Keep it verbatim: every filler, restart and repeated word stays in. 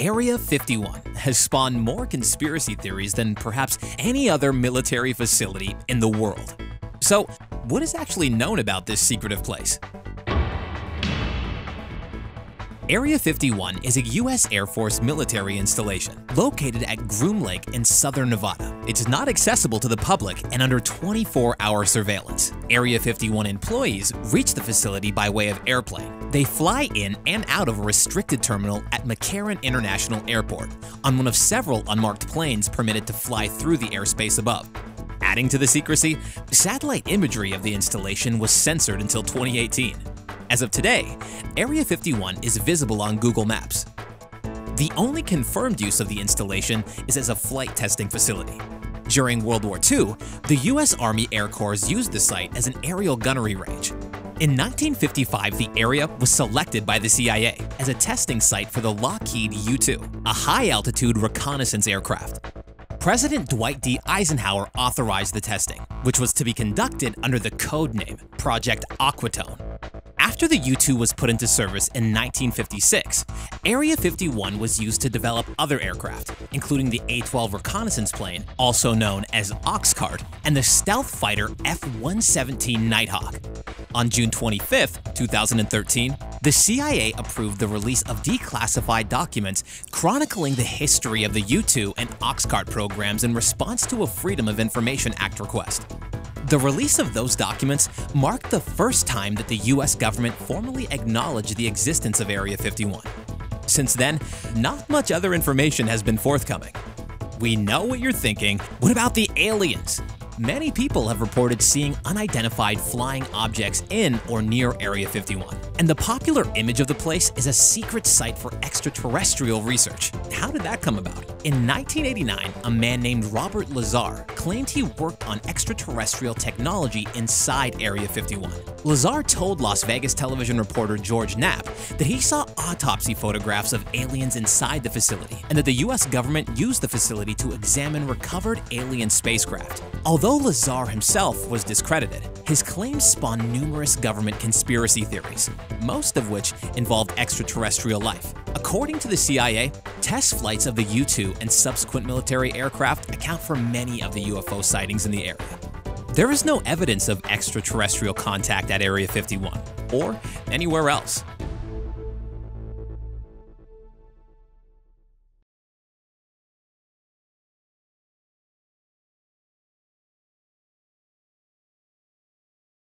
Area fifty-one has spawned more conspiracy theories than perhaps any other military facility in the world. So, what is actually known about this secretive place? Area fifty-one is a U S Air Force military installation located at Groom Lake in southern Nevada. It's not accessible to the public and under twenty-four hour surveillance. Area fifty-one employees reach the facility by way of airplane. They fly in and out of a restricted terminal at McCarran International Airport on one of several unmarked planes permitted to fly through the airspace above. Adding to the secrecy, satellite imagery of the installation was censored until twenty eighteen. As of today, Area fifty-one is visible on Google Maps. The only confirmed use of the installation is as a flight testing facility. During World War Two, the U S Army Air Corps used the site as an aerial gunnery range. In nineteen fifty-five, the area was selected by the C I A as a testing site for the Lockheed U two, a high-altitude reconnaissance aircraft. President Dwight D. Eisenhower authorized the testing, which was to be conducted under the code name Project Aquatone. After the U two was put into service in nineteen fifty-six, Area fifty-one was used to develop other aircraft, including the A twelve reconnaissance plane, also known as Oxcart, and the stealth fighter F one seventeen Nighthawk. On June twenty-fifth, two thousand thirteen, the C I A approved the release of declassified documents chronicling the history of the U two and Oxcart programs in response to a Freedom of Information Act request. The release of those documents marked the first time that the U S government formally acknowledged the existence of Area fifty-one. Since then, not much other information has been forthcoming. We know what you're thinking. What about the aliens? Many people have reported seeing unidentified flying objects in or near Area fifty-one, and the popular image of the place is a secret site for extraterrestrial research. How did that come about? In nineteen eighty-nine, a man named Robert Lazar claimed he worked on extraterrestrial technology inside Area fifty-one. Lazar told Las Vegas television reporter George Knapp that he saw autopsy photographs of aliens inside the facility, and that the U S government used the facility to examine recovered alien spacecraft. Although Although Lazar himself was discredited, his claims spawned numerous government conspiracy theories, most of which involved extraterrestrial life. According to the C I A, test flights of the U two and subsequent military aircraft account for many of the U F O sightings in the area. There is no evidence of extraterrestrial contact at Area fifty-one or anywhere else.